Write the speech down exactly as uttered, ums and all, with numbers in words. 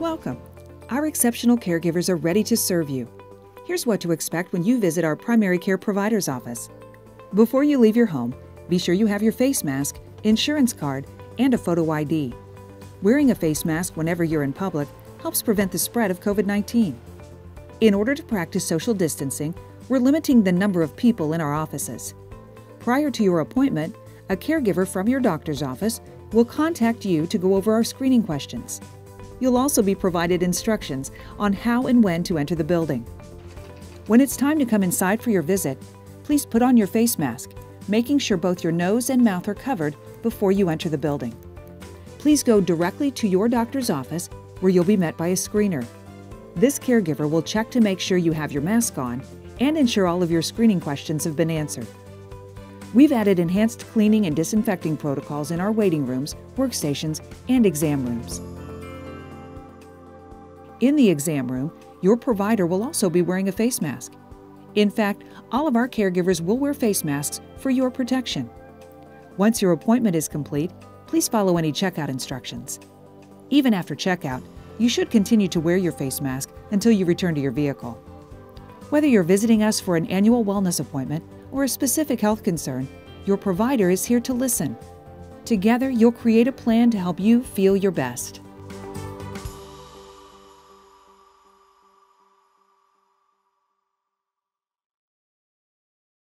Welcome. Our exceptional caregivers are ready to serve you. Here's what to expect when you visit our primary care provider's office. Before you leave your home, be sure you have your face mask, insurance card, and a photo I D. Wearing a face mask whenever you're in public helps prevent the spread of COVID nineteen. In order to practice social distancing, we're limiting the number of people in our offices. Prior to your appointment, a caregiver from your doctor's office will contact you to go over our screening questions. You'll also be provided instructions on how and when to enter the building. When it's time to come inside for your visit, please put on your face mask, making sure both your nose and mouth are covered before you enter the building. Please go directly to your doctor's office, where you'll be met by a screener. This caregiver will check to make sure you have your mask on and ensure all of your screening questions have been answered. We've added enhanced cleaning and disinfecting protocols in our waiting rooms, workstations, and exam rooms. In the exam room, your provider will also be wearing a face mask. In fact, all of our caregivers will wear face masks for your protection. Once your appointment is complete, please follow any checkout instructions. Even after checkout, you should continue to wear your face mask until you return to your vehicle. Whether you're visiting us for an annual wellness appointment or a specific health concern, your provider is here to listen. Together, you'll create a plan to help you feel your best.